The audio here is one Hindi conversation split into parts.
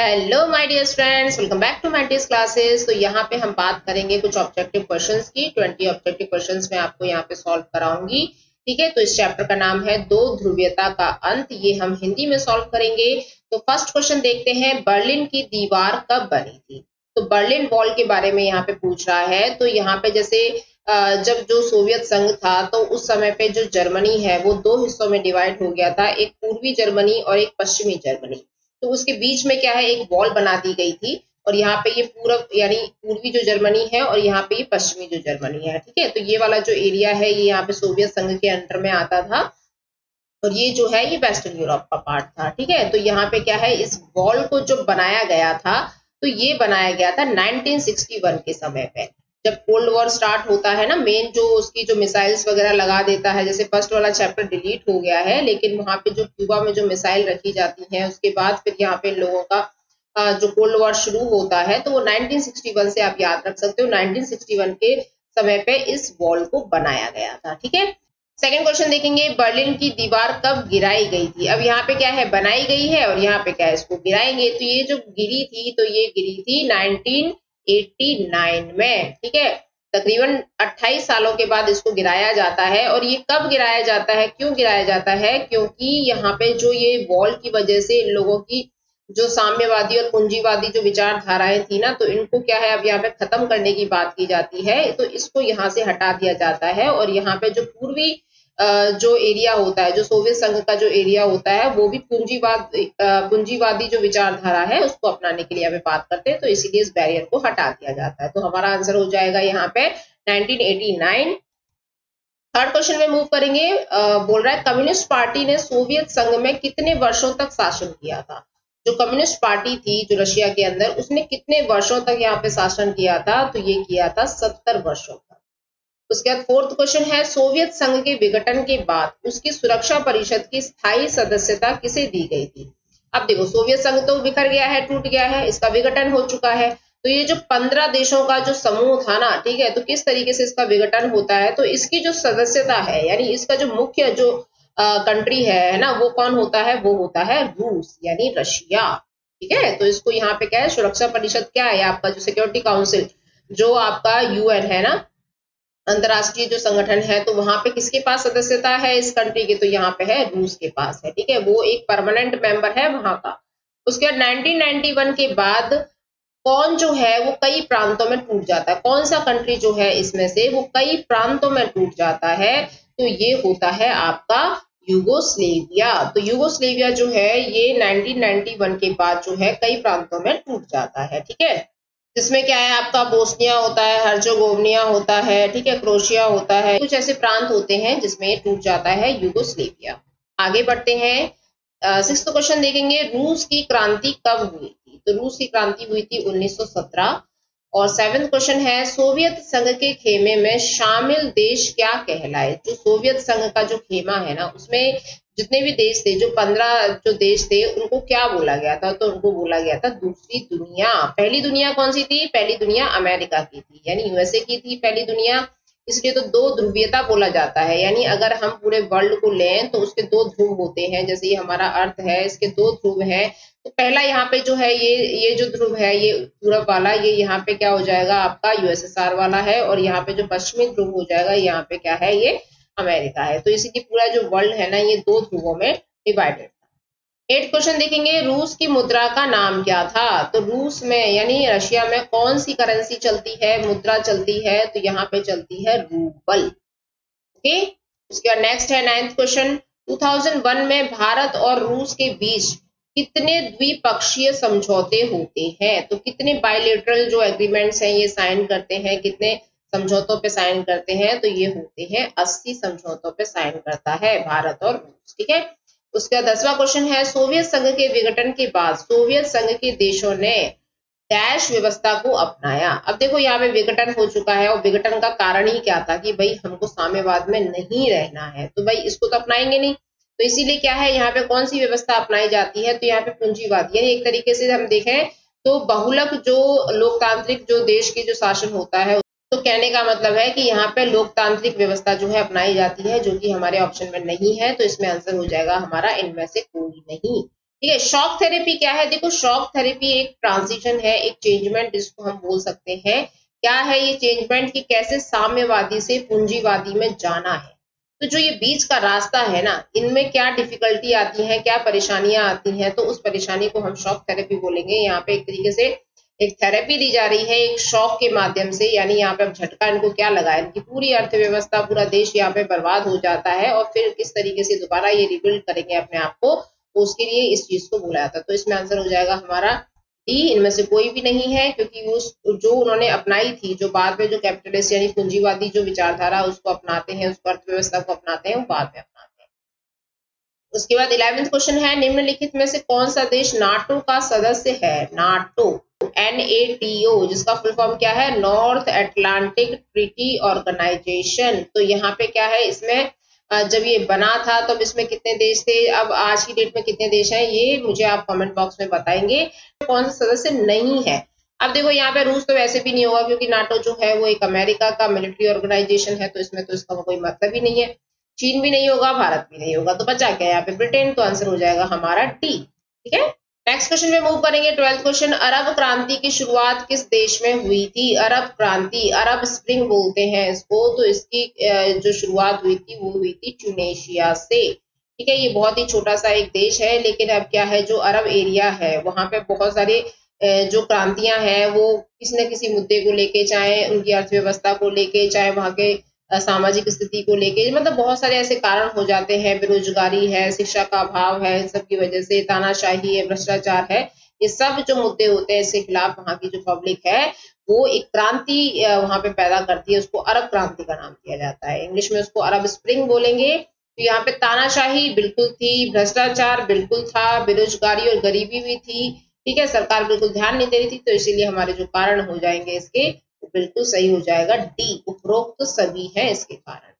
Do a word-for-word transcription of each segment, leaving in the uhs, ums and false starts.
Hello my dear friends, welcome back to my dear classes. तो यहाँ पे हम बात करेंगे कुछ ऑब्जेक्टिव क्वेश्चंस की। बीस ऑब्जेक्टिव क्वेश्चंस मैं आपको यहाँ पे सॉल्व कराऊंगी, ठीक है। तो इस चैप्टर का नाम है दो ध्रुवीयता का अंत। ये हम हिंदी में सॉल्व करेंगे। तो फर्स्ट क्वेश्चन देखते हैं, बर्लिन की दीवार कब बनी थी। तो बर्लिन वॉल के बारे में यहाँ पे पूछ रहा है। तो यहाँ पे जैसे जब जो सोवियत संघ था तो उस समय पे जो जर्मनी है वो दो हिस्सों में डिवाइड हो गया था, एक पूर्वी जर्मनी और एक पश्चिमी जर्मनी। तो उसके बीच में क्या है, एक वॉल बना दी गई थी और यहाँ पे ये पूरब यानी पूर्वी जो जर्मनी है और यहाँ पे ये पश्चिमी जो जर्मनी है, ठीक है। तो ये वाला जो एरिया है ये यहाँ पे सोवियत संघ के अंडर में आता था और ये जो है ये वेस्टर्न यूरोप का पार्ट था, ठीक है। तो यहाँ पे क्या है, इस वॉल को जो बनाया गया था तो ये बनाया गया था नाइनटीन सिक्सटी वन के समय पे, जब कोल्ड वॉर स्टार्ट होता है ना। मेन जो उसकी जो मिसाइल्स वगैरह लगा देता है, जैसे फर्स्ट वाला चैप्टर डिलीट हो गया है, लेकिन वहां पे जो क्यूबा में जो मिसाइल रखी जाती है उसके बाद फिर यहाँ पे लोगों का जो कोल्ड वॉर शुरू होता है, तो वो नाइनटीन सिक्सटी वन से आप याद रख सकते हो, नाइनटीन सिक्सटी वन के समय पे इस वॉल को बनाया गया था, ठीक है। सेकेंड क्वेश्चन देखेंगे, बर्लिन की दीवार कब गिराई गई थी। अब यहाँ पे क्या है, बनाई गई है और यहाँ पे क्या है, इसको गिराएंगे। तो ये जो गिरी थी तो ये गिरी थी नाइनटीन उन्यासी में, ठीक है। तकरीबन अट्ठाईस सालों के बाद इसको गिराया जाता है। और ये कब गिराया जाता है, क्यों गिराया जाता है, क्योंकि यहाँ पे जो ये वॉल की वजह से इन लोगों की जो साम्यवादी और पूंजीवादी जो विचारधाराएं थी ना, तो इनको क्या है अब यहाँ पे खत्म करने की बात की जाती है। तो इसको यहाँ से हटा दिया जाता है और यहाँ पे जो पूर्वी जो एरिया होता है, जो सोवियत संघ का जो एरिया होता है, वो भी पूंजीवाद पूंजीवादी जो विचारधारा है उसको अपनाने के लिए हमें बात करते हैं, तो इसीलिए इस बैरियर को हटा दिया जाता है। तो हमारा आंसर हो जाएगा यहाँ पे nineteen eighty nine. Third question में मूव करेंगे। आ, बोल रहा है कम्युनिस्ट पार्टी ने सोवियत संघ में कितने वर्षों तक शासन किया था। जो कम्युनिस्ट पार्टी थी जो रशिया के अंदर, उसने कितने वर्षों तक यहाँ पे शासन किया था, तो ये किया था सत्तर वर्षों तक। उसके बाद फोर्थ क्वेश्चन है, सोवियत संघ के विघटन के बाद उसकी सुरक्षा परिषद की स्थायी सदस्यता किसे दी गई थी। अब देखो, सोवियत संघ तो बिखर गया है, टूट गया है, इसका विघटन हो चुका है। तो ये जो पंद्रह देशों का जो समूह था ना, ठीक है, तो किस तरीके से इसका विघटन होता है, तो इसकी जो सदस्यता है यानी इसका जो मुख्य जो कंट्री है ना, वो कौन होता है, वो होता है रूस यानी रशिया, ठीक है। तो इसको यहाँ पे क्या है, सुरक्षा परिषद क्या है आपका, जो सिक्योरिटी काउंसिल जो आपका यूएन है ना, अंतरराष्ट्रीय जो संगठन है, तो वहां पे किसके पास सदस्यता है इस कंट्री के, तो यहाँ पे है रूस के पास है, ठीक है। वो एक परमानेंट मेंबर है वहां का। उसके बाद नाइनटीन नाइंटी वन के बाद कौन जो है वो कई प्रांतों में टूट जाता है, कौन सा कंट्री जो है इसमें से वो कई प्रांतों में टूट जाता है, तो ये होता है आपका युगोस्लेविया। तो युगोस्लेविया जो है ये नाइनटीन नाइंटी वन के बाद जो है कई प्रांतों में टूट जाता है, ठीक है। जिसमें क्या है आपका बोस्निया होता है, हर्जेगोविना होता है, ठीक है, क्रोएशिया होता है, कुछ ऐसे प्रांत होते हैं जिसमें ये टूट जाता है युगोस्लेविया। आगे बढ़ते हैं, सिक्स्थ क्वेश्चन देखेंगे, रूस की क्रांति कब हुई थी। तो रूस की क्रांति हुई थी उन्नीस सौ सत्रह। और सेवेंथ क्वेश्चन है, सोवियत संघ के खेमे में शामिल देश क्या कहलाए। जो सोवियत संघ का जो खेमा है ना, उसमें जितने भी देश थे, जो पंद्रह जो देश थे, उनको क्या बोला गया था, तो उनको बोला गया था दूसरी दुनिया। पहली दुनिया कौन सी थी, पहली दुनिया अमेरिका की थी यानी यूएसए की थी पहली दुनिया, इसलिए तो दो ध्रुवीयता बोला जाता है। यानी अगर हम पूरे वर्ल्ड को लें तो उसके दो ध्रुव होते हैं, जैसे ये हमारा अर्थ है इसके दो ध्रुव है। तो पहला यहाँ पे जो है ये ये जो ध्रुव है ये पूरब वाला, ये यहाँ पे क्या हो जाएगा आपका यूएसएसआर वाला है, और यहाँ पे जो पश्चिमी ध्रुव हो जाएगा यहाँ पे क्या है ये अमेरिका है। तो इसीलिए पूरा जो वर्ल्ड है ना ये दो ध्रुवों में डिवाइडेड था। एट क्वेश्चन देखेंगे, रूस की मुद्रा का नाम क्या था। तो रूस में यानी रशिया में कौन सी करेंसी चलती है, मुद्रा चलती है, तो यहाँ पे चलती है रूबल, ओके। उसके बाद नेक्स्ट है ninth question, two thousand one में भारत और रूस के बीच कितने द्विपक्षीय समझौते होते हैं। तो कितने बायलैटरल जो एग्रीमेंट्स हैं ये साइन करते हैं, कितने समझौतों पे साइन करते हैं, तो ये होते हैं अस्सी समझौतों पे साइन करता है भारत और रूस, ठीक है। उसका दसवां क्वेश्चन है, सोवियत संघ के विघटन के बाद सोवियत संघ के देशों ने डैश व्यवस्था को अपनाया। अब देखो यहाँ पे विघटन हो चुका है और विघटन का कारण ही क्या था कि भाई हमको साम्यवाद में नहीं रहना है, तो भाई इसको तो अपनाएंगे नहीं। तो इसीलिए क्या है यहाँ पे कौन सी व्यवस्था अपनाई जाती है, तो यहाँ पे पूंजीवाद यानी एक तरीके से हम देखें तो बहुलक जो लोकतांत्रिक जो देश की जो शासन होता है, तो कहने का मतलब है कि यहाँ पे लोकतांत्रिक व्यवस्था जो है अपनाई जाती है, जो कि हमारे ऑप्शन में नहीं है। तो इसमें आंसर हो जाएगा हमारा इनमें से कोई नहीं। ठीक है। शॉक थेरेपी क्या है? देखो शॉक थेरेपी एक ट्रांजिशन है, एक चेंजमेंट जिसको हम बोल सकते हैं। क्या है ये चेंजमेंट कि कैसे साम्यवादी से पूंजीवादी में जाना है। तो जो ये बीच का रास्ता है ना, इनमें क्या डिफिकल्टी आती है, क्या परेशानियां आती हैं, तो उस परेशानी को हम शॉक थेरेपी बोलेंगे। यहाँ पे एक तरीके से एक थेरेपी दी जा रही है एक शॉक के माध्यम से, यानी यहाँ पे अब झटका इनको क्या लगा है, इनकी पूरी अर्थव्यवस्था, पूरा देश यहाँ पे बर्बाद हो जाता है और फिर किस तरीके से दोबारा ये रिबिल्ड करेंगे अपने आप को, तो उसके लिए इस चीज को बोला जाता है। तो इसमें आंसर हो जाएगा हमारा डी, इनमें से कोई भी नहीं है, क्योंकि उस जो उन्होंने अपनाई थी, जो बाद में जो कैपिटलिस्ट यानी पूंजीवादी जो विचारधारा उसको अपनाते हैं, उस अर्थव्यवस्था को अपनाते हैं, वो बाद में अपनाते हैं। उसके बाद इलेवेंथ क्वेश्चन है, निम्नलिखित में से कौन सा देश नाटो का सदस्य है? NATO, N A T O, जिसका फुल फॉर्म क्या है? North Atlantic Treaty organisation. तो यहाँ पे क्या है, इसमें जब ये बना था तब तो इसमें कितने देश थे, अब आज की डेट में कितने देश हैं, ये मुझे आप कमेंट बॉक्स में बताएंगे। कौन सा सदस्य नहीं है? अब देखो यहाँ पे रूस तो वैसे भी नहीं होगा, क्योंकि नाटो जो है वो एक अमेरिका का मिलिट्री ऑर्गेनाइजेशन है, तो इसमें तो इसका कोई मतलब ही नहीं है। चीन भी नहीं होगा, भारत भी नहीं होगा, तो बचा क्या यहाँ पे? ब्रिटेन। तो आंसर हो जाएगा हमारा डी, ठीक है। नेक्स्ट क्वेश्चन में मूव करेंगे, ट्वेल्थ क्वेश्चन, अरब क्रांति की शुरुआत किस देश में हुई थी? अरब क्रांति, अरब स्प्रिंग बोलते हैं इसको, तो इसकी जो शुरुआत हुई थी वो हुई थी ट्यूनेशिया से, ठीक है। ये बहुत ही छोटा सा एक देश है, लेकिन अब क्या है, जो अरब एरिया है वहां पे बहुत सारे जो क्रांतियां हैं वो किसी न किसी मुद्दे को लेके, चाहे उनकी अर्थव्यवस्था को लेके, चाहे वहाँ के सामाजिक स्थिति को लेके, मतलब बहुत सारे ऐसे कारण हो जाते हैं, बेरोजगारी है, शिक्षा का अभाव है, इन सब की वजह से तानाशाही है, भ्रष्टाचार है, ये सब जो मुद्दे होते हैं इसके खिलाफ वहाँ की जो पब्लिक है वो एक क्रांति वहाँ पे पैदा करती है, उसको अरब क्रांति का नाम दिया जाता है। इंग्लिश में उसको अरब स्प्रिंग बोलेंगे। तो यहाँ पे तानाशाही बिल्कुल थी, भ्रष्टाचार बिल्कुल था, बेरोजगारी और गरीबी भी थी, ठीक है, सरकार बिल्कुल ध्यान नहीं दे रही थी, तो इसीलिए हमारे जो कारण हो जाएंगे इसके, बिल्कुल सही हो जाएगा डी, उपरोक्त तो सभी है इसके कारण।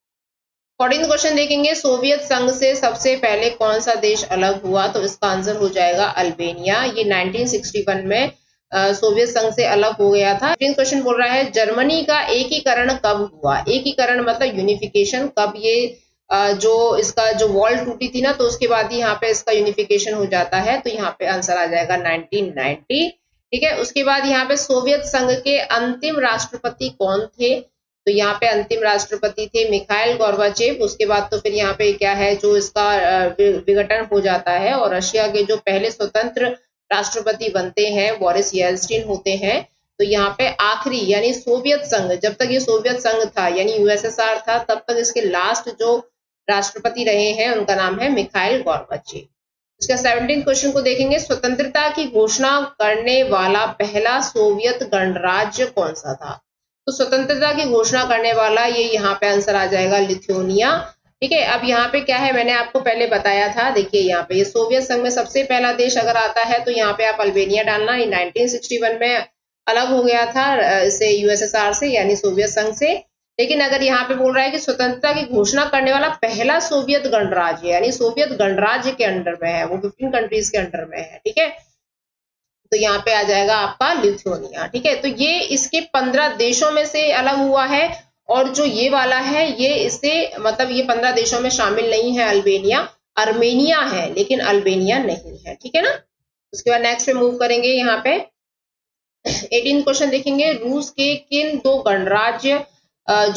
फोर्टीन क्वेश्चन देखेंगे, सोवियत संघ से सबसे पहले कौन सा देश अलग हुआ? तो इसका आंसर हो जाएगा अल्बेनिया। ये नाइनटीन सिक्सटी वन में आ, सोवियत संघ से अलग हो गया था। क्वेश्चन बोल रहा है, जर्मनी का एकीकरण कब हुआ? एकीकरण मतलब यूनिफिकेशन, कब ये आ, जो इसका जो वॉल टूटी थी ना, तो उसके बाद ही यहाँ पे इसका यूनिफिकेशन हो जाता है, तो यहाँ पे आंसर आ जाएगा नाइनटीन नाइनटी, ठीक है। उसके बाद यहाँ पे सोवियत संघ के अंतिम राष्ट्रपति कौन थे? तो यहाँ पे अंतिम राष्ट्रपति थे मिखाइल गोर्बाचेव। उसके बाद तो फिर यहाँ पे क्या है, जो इसका विघटन हो जाता है और रशिया के जो पहले स्वतंत्र राष्ट्रपति बनते हैं बोरिस येल्सिन होते हैं। तो यहाँ पे आखिरी यानी सोवियत संघ, जब तक ये सोवियत संघ था यानी यू एस एस आर था, तब तक इसके लास्ट जो राष्ट्रपति रहे हैं उनका नाम है मिखाइल गोर्बाचेव। इसका सेवनटीन क्वेश्चन को देखेंगे, स्वतंत्रता की घोषणा करने वाला पहला सोवियत गणराज्य कौन सा था? तो स्वतंत्रता की घोषणा करने वाला ये यहाँ पे आंसर आ जाएगा लिथुआनिया, ठीक है। अब यहाँ पे क्या है, मैंने आपको पहले बताया था, देखिए यहाँ पे ये यह सोवियत संघ में सबसे पहला देश अगर आता है तो यहाँ पे आप अल्बेनिया डालना। ये नाइनटीन सिक्सटी वन में अलग हो गया था इसे यू एस एस आर से यानी सोवियत संघ से। लेकिन अगर यहाँ पे बोल रहा है कि स्वतंत्रता की घोषणा करने वाला पहला सोवियत गणराज्य यानी सोवियत गणराज्य के अंडर में है, वो फिफ्टीन कंट्रीज के अंडर में है, ठीक है, तो यहाँ पे आ जाएगा आपका लिथुआनिया, ठीक है। तो ये इसके पंद्रह देशों में से अलग हुआ है, और जो ये वाला है ये इससे मतलब ये पंद्रह देशों में शामिल नहीं है। अल्बेनिया, आर्मेनिया है लेकिन अल्बेनिया नहीं है, ठीक है ना। उसके बाद नेक्स्ट पे मूव करेंगे, यहाँ पे एटीन क्वेश्चन देखेंगे, रूस के किन दो गणराज्य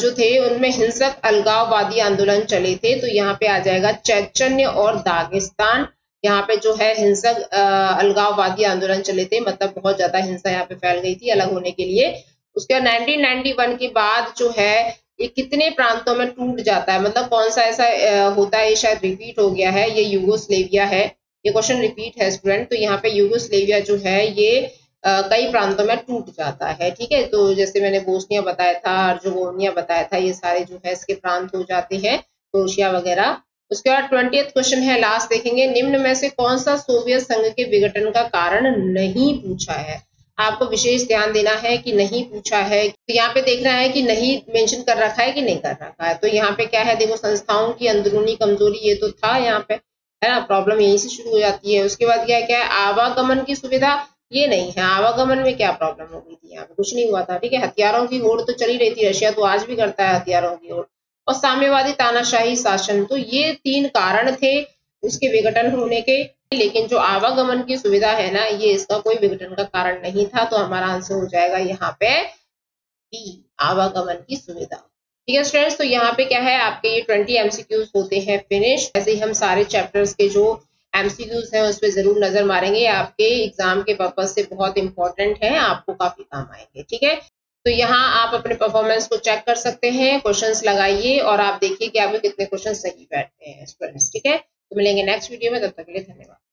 जो थे उनमें हिंसक अलगाववादी आंदोलन चले थे? तो यहाँ पे आ जाएगा चेचन्य और दागिस्तान। यहाँ पे जो है हिंसक अलगाववादी आंदोलन चले थे, मतलब बहुत ज्यादा हिंसा यहाँ पे फैल गई थी अलग होने के लिए। उसके बाद नाइनटीन नाइनटी वन के बाद जो है ये कितने प्रांतों में टूट जाता है, मतलब कौन सा ऐसा होता है, ये शायद रिपीट हो गया है, ये यूगोस्लेविया है, ये क्वेश्चन रिपीट है स्टूडेंट। तो यहाँ पे यूगोस्लेविया जो है ये Uh, कई प्रांतों में टूट जाता है, ठीक है। तो जैसे मैंने बोस्निया बताया था, हर्जेगोविना बताया था, ये सारे जो है इसके प्रांत हो जाते हैं, क्रोएशिया वगैरह। उसके बाद ट्वेंटियथ क्वेश्चन है, लास्ट देखेंगे, निम्न में से कौन सा सोवियत संघ के विघटन का कारण नहीं पूछा है? आपको विशेष ध्यान देना है कि नहीं पूछा है, तो यहाँ पे देखना है कि नहीं मेंशन कर रखा है कि नहीं कर रखा है। तो यहाँ पे क्या है, देखो संस्थाओं की अंदरूनी कमजोरी, ये तो था यहाँ पे, है ना, प्रॉब्लम यहीं से शुरू हो जाती है। उसके बाद क्या क्या है, आवागमन की सुविधा ये नहीं है, आवागमन में क्या प्रॉब्लम हो गई थी, यहाँ पे कुछ नहीं हुआ था, ठीक है। हथियारों की होड़ तो चली रही थी, रशिया तो आज भी करता है हथियारों की होड़, और साम्यवादी तानाशाही शासन, तो ये तीन कारण थे उसके विघटन होने के। लेकिन जो आवागमन की सुविधा है ना, ये इसका कोई विघटन का कारण नहीं था। तो हमारा आंसर हो जाएगा यहाँ पे बी, आवागमन की सुविधा। ठीक है स्टूडेंट्स, तो यहाँ पे क्या है आपके ये ट्वेंटी एमसीक्यूज होते हैं फिनिश। ऐसे ही हम सारे चैप्टर्स के जो एमसीक्यूज हैं उस पर जरूर नजर मारेंगे, आपके एग्जाम के पर्पज से बहुत इंपॉर्टेंट है, आपको काफी काम आएंगे। ठीक है, तो यहाँ आप अपने परफॉर्मेंस को चेक कर सकते हैं, क्वेश्चंस लगाइए और आप देखिए कि आपके कितने क्वेश्चन सही बैठते हैं स्टूडेंट्स। ठीक है, तो मिलेंगे नेक्स्ट वीडियो में, तब तक के लिए धन्यवाद।